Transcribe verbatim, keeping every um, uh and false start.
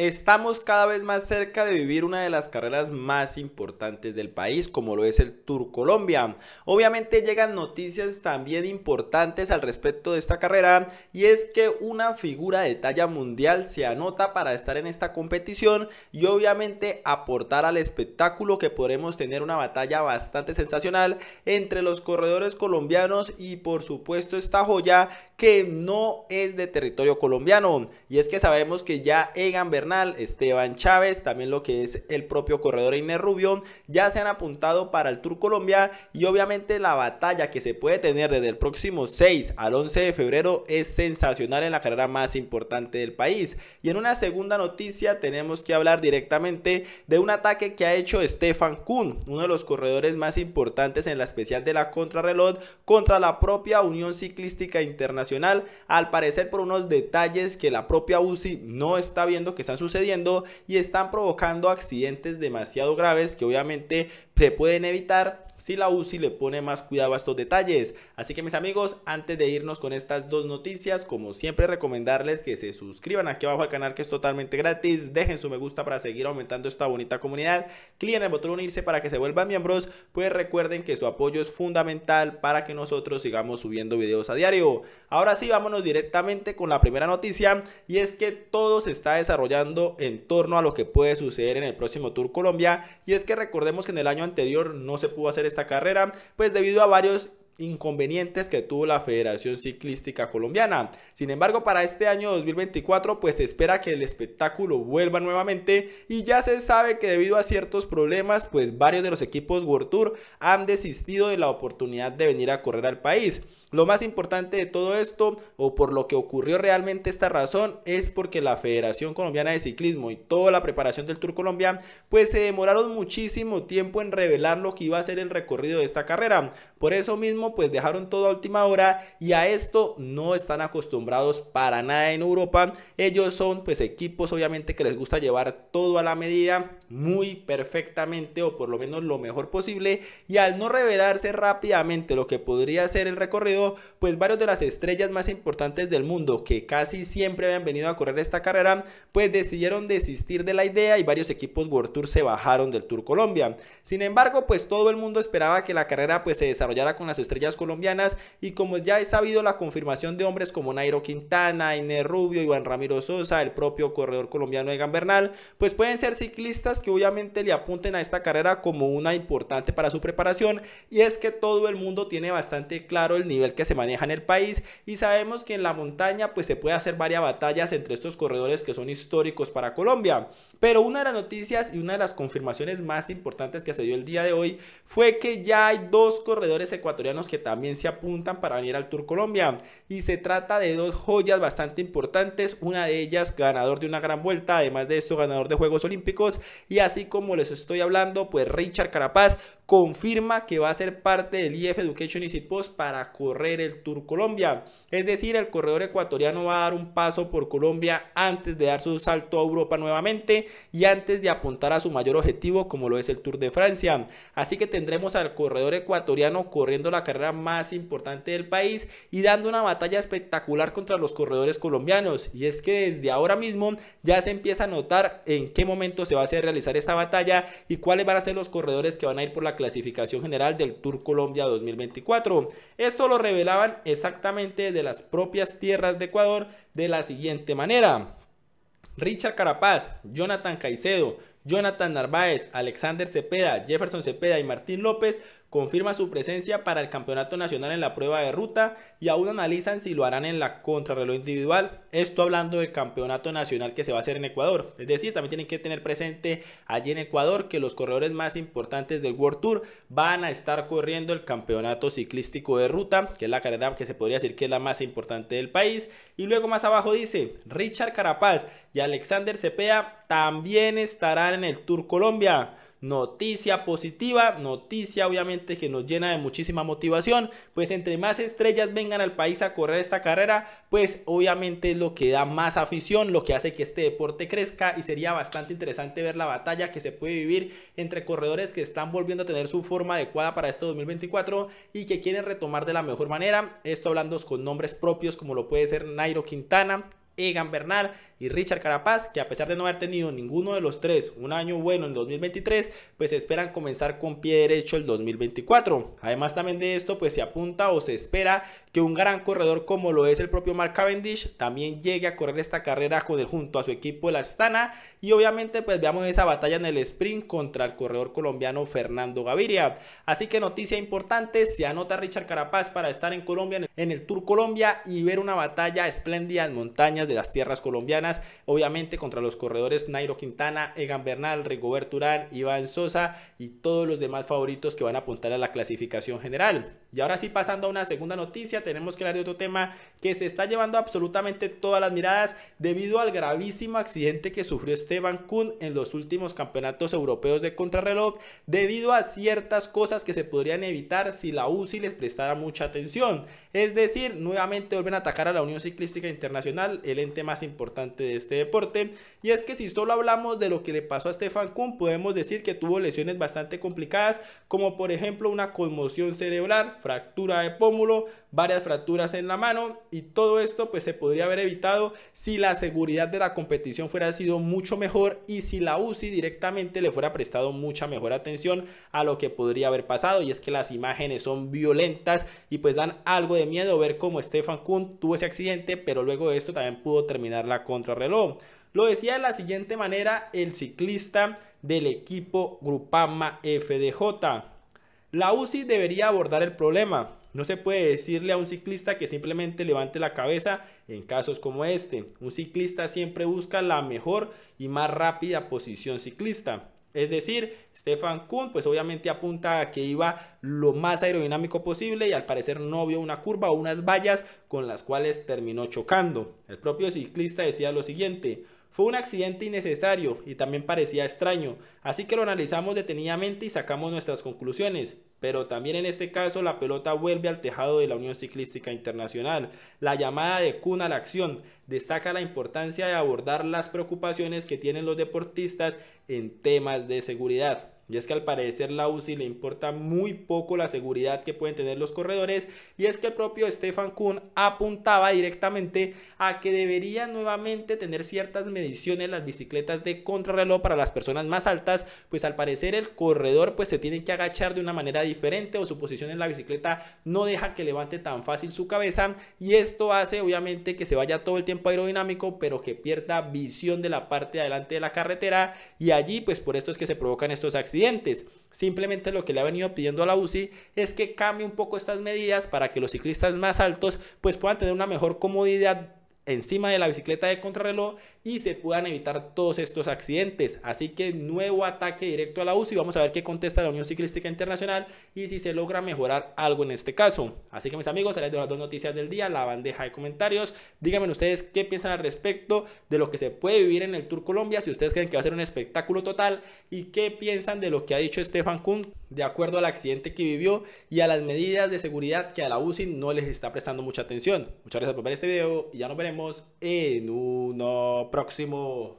Estamos cada vez más cerca de vivir una de las carreras más importantes del país, como lo es el Tour Colombia. Obviamente llegan noticias también importantes al respecto de esta carrera, y es que una figura de talla mundial se anota para estar en esta competición y obviamente aportar al espectáculo, que podremos tener una batalla bastante sensacional entre los corredores colombianos y por supuesto esta joya que no es de territorio colombiano. Y es que sabemos que ya Egan Bernal, Esteban Chávez, también lo que es el propio corredor Iner Rubión, ya se han apuntado para el Tour Colombia, y obviamente la batalla que se puede tener desde el próximo seis al once de febrero es sensacional en la carrera más importante del país. Y en una segunda noticia tenemos que hablar directamente de un ataque que ha hecho Stefan Kuhn, uno de los corredores más importantes en la especial de la contrarreloj, contra la propia Unión Ciclística Internacional, al parecer por unos detalles que la propia U C I no está viendo que está sucediendo y están provocando accidentes demasiado graves que obviamente se pueden evitar si la U C I le pone más cuidado a estos detalles. Así que mis amigos, antes de irnos con estas dos noticias, como siempre recomendarles que se suscriban aquí abajo al canal, que es totalmente gratis, dejen su me gusta para seguir aumentando esta bonita comunidad, clic en el botón unirse para que se vuelvan miembros, pues recuerden que su apoyo es fundamental para que nosotros sigamos subiendo videos a diario. Ahora sí, vámonos directamente con la primera noticia, y es que todo se está desarrollando en torno a lo que puede suceder en el próximo Tour Colombia, y es que recordemos que en el año anterior no se pudo hacer esta carrera, pues debido a varios inconvenientes que tuvo la Federación Ciclística Colombiana. Sin embargo, para este año dos mil veinticuatro pues se espera que el espectáculo vuelva nuevamente, y ya se sabe que debido a ciertos problemas pues varios de los equipos World Tour han desistido de la oportunidad de venir a correr al país. Lo más importante de todo esto, o por lo que ocurrió realmente esta razón, es porque la Federación Colombiana de Ciclismo y toda la preparación del Tour Colombia pues se demoraron muchísimo tiempo en revelar lo que iba a ser el recorrido de esta carrera. Por eso mismo pues dejaron todo a última hora, y a esto no están acostumbrados para nada en Europa. Ellos son pues equipos obviamente que les gusta llevar todo a la medida, muy perfectamente, o por lo menos lo mejor posible, y al no revelarse rápidamente lo que podría ser el recorrido, pues varios de las estrellas más importantes del mundo que casi siempre habían venido a correr esta carrera pues decidieron desistir de la idea, y varios equipos World Tour se bajaron del Tour Colombia. Sin embargo, pues todo el mundo esperaba que la carrera pues se desarrollara con las estrellas colombianas, y como ya he sabido la confirmación de hombres como Nairo Quintana, Iner Rubión, Iván Sosa, el propio corredor colombiano Egan Bernal, pues pueden ser ciclistas que obviamente le apunten a esta carrera como una importante para su preparación. Y es que todo el mundo tiene bastante claro el nivel que se maneja en el país, y sabemos que en la montaña pues se puede hacer varias batallas entre estos corredores que son históricos para Colombia. Pero una de las noticias y una de las confirmaciones más importantes que se dio el día de hoy fue que ya hay dos corredores ecuatorianos que también se apuntan para venir al Tour Colombia, y se trata de dos joyas bastante importantes, una de ellas ganador de una gran vuelta, además de esto ganador de Juegos Olímpicos, y así como les estoy hablando pues Richard Carapaz confirma que va a ser parte del E F Education-EasyPost para correr el Tour Colombia. Es decir, el corredor ecuatoriano va a dar un paso por Colombia antes de dar su salto a Europa nuevamente, y antes de apuntar a su mayor objetivo como lo es el Tour de Francia. Así que tendremos al corredor ecuatoriano corriendo la carrera más importante del país y dando una batalla espectacular contra los corredores colombianos. Y es que desde ahora mismo ya se empieza a notar en qué momento se va a hacer realizar esa batalla y cuáles van a ser los corredores que van a ir por la clasificación general del Tour Colombia dos mil veinticuatro. Esto lo revelaban exactamente de las propias tierras de Ecuador de la siguiente manera: Richard Carapaz, Jonathan Caicedo, Jonathan Narváez, Alexander Cepeda, Jefferson Cepeda y Martín López confirma su presencia para el campeonato nacional en la prueba de ruta, y aún analizan si lo harán en la contrarreloj individual. Esto hablando del campeonato nacional que se va a hacer en Ecuador. Es decir, también tienen que tener presente allí en Ecuador que los corredores más importantes del World Tour van a estar corriendo el campeonato ciclístico de ruta, que es la carrera que se podría decir que es la más importante del país. Y luego más abajo dice Richard Carapaz y Alexander Cepeda también estarán en el Tour Colombia. Noticia positiva, noticia obviamente que nos llena de muchísima motivación, pues entre más estrellas vengan al país a correr esta carrera, pues obviamente es lo que da más afición, lo que hace que este deporte crezca, y sería bastante interesante ver la batalla que se puede vivir entre corredores que están volviendo a tener su forma adecuada para este dos mil veinticuatro y que quieren retomar de la mejor manera. Esto hablando con nombres propios como lo puede ser Nairo Quintana, Egan Bernal y Richard Carapaz, que a pesar de no haber tenido ninguno de los tres un año bueno en dos mil veintitrés, pues esperan comenzar con pie derecho el dos mil veinticuatro. Además también de esto, pues se apunta o se espera que un gran corredor como lo es el propio Mark Cavendish también llegue a correr esta carrera con él junto a su equipo la Astana, y obviamente pues veamos esa batalla en el sprint contra el corredor colombiano Fernando Gaviria. Así que noticia importante, se anota Richard Carapaz para estar en Colombia en el Tour Colombia y ver una batalla espléndida en montañas de las tierras colombianas, obviamente contra los corredores Nairo Quintana, Egan Bernal, Rigoberto Urán, Iván Sosa y todos los demás favoritos que van a apuntar a la clasificación general. Y ahora sí, pasando a una segunda noticia, tenemos que hablar de otro tema que se está llevando absolutamente todas las miradas debido al gravísimo accidente que sufrió Stefan Kuhn en los últimos campeonatos europeos de contrarreloj, debido a ciertas cosas que se podrían evitar si la U C I les prestara mucha atención. Es decir, nuevamente vuelven a atacar a la Unión Ciclística Internacional, el ente más importante de este deporte, y es que si solo hablamos de lo que le pasó a Stefan Kuhn, podemos decir que tuvo lesiones bastante complicadas, como por ejemplo una conmoción cerebral, fractura de pómulo, varias fracturas en la mano, y todo esto pues se podría haber evitado si la seguridad de la competición fuera sido mucho mejor y si la U C I directamente le fuera prestado mucha mejor atención a lo que podría haber pasado. Y es que las imágenes son violentas y pues dan algo de miedo ver cómo Stefan Kuhn tuvo ese accidente, pero luego de esto también pudo terminar la contrarreloj. Lo decía de la siguiente manera el ciclista del equipo Groupama F D J: la U C I debería abordar el problema. No se puede decirle a un ciclista que simplemente levante la cabeza en casos como este. Un ciclista siempre busca la mejor y más rápida posición ciclista. Es decir, Stefan Kuhn pues obviamente apunta a que iba lo más aerodinámico posible y al parecer no vio una curva o unas vallas con las cuales terminó chocando. El propio ciclista decía lo siguiente: fue un accidente innecesario y también parecía extraño, así que lo analizamos detenidamente y sacamos nuestras conclusiones. Pero también en este caso la pelota vuelve al tejado de la Unión Ciclística Internacional. La llamada de Kuhn a la acción destaca la importancia de abordar las preocupaciones que tienen los deportistas en temas de seguridad. Y es que al parecer la U C I le importa muy poco la seguridad que pueden tener los corredores, y es que el propio Stefan Kuhn apuntaba directamente a que deberían nuevamente tener ciertas mediciones las bicicletas de contrarreloj para las personas más altas, pues al parecer el corredor pues se tiene que agachar de una manera diferente o su posición en la bicicleta no deja que levante tan fácil su cabeza, y esto hace obviamente que se vaya todo el tiempo aerodinámico pero que pierda visión de la parte de adelante de la carretera, y allí pues por esto es que se provocan estos accidentes. Simplemente lo que le ha venido pidiendo a la U C I es que cambie un poco estas medidas para que los ciclistas más altos pues puedan tener una mejor comodidad encima de la bicicleta de contrarreloj y se puedan evitar todos estos accidentes. Así que nuevo ataque directo a la U C I, vamos a ver qué contesta la Unión Ciclística Internacional y si se logra mejorar algo en este caso. Así que mis amigos, se les doy las dos noticias del día, la bandeja de comentarios. Díganme ustedes qué piensan al respecto de lo que se puede vivir en el Tour Colombia, si ustedes creen que va a ser un espectáculo total, y qué piensan de lo que ha dicho Stefan Kuhn de acuerdo al accidente que vivió y a las medidas de seguridad que a la U C I no les está prestando mucha atención. Muchas gracias por ver este video y ya nos veremos en uno próximo.